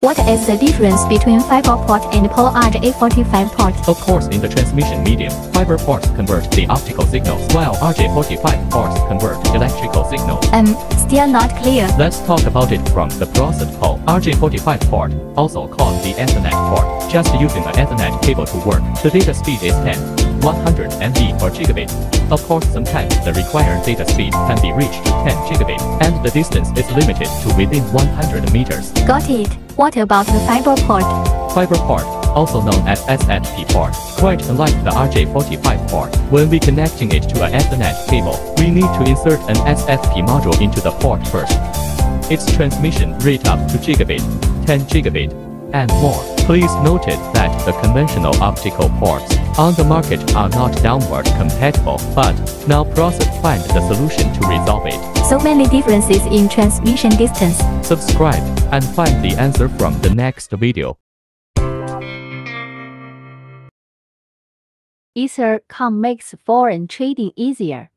What is the difference between fiber port and pole RJ45 port? Of course, in the transmission medium, fiber ports convert the optical signals, while RJ45 ports convert electrical signals. Still not clear. Let's talk about it from the process pole. RJ45 port, also called the Ethernet port, just using an Ethernet cable to work. The data speed is 10,100 MB per gigabit. Of course, sometimes the required data speed can be reached to 10 gigabit, and the distance is limited to within 100 meters. Got it. What about the fiber port? Fiber port, also known as SFP port, quite unlike the RJ45 port. When we connecting it to an Ethernet cable, we need to insert an SFP module into the port first. Its transmission rate up to gigabit, 10 gigabit, and more. Please note that the conventional optical ports on the market are not downward compatible, but now process find the solution to resolve it. So many differences in transmission distance. Subscribe and find the answer from the next video. EtherCom makes foreign trading easier.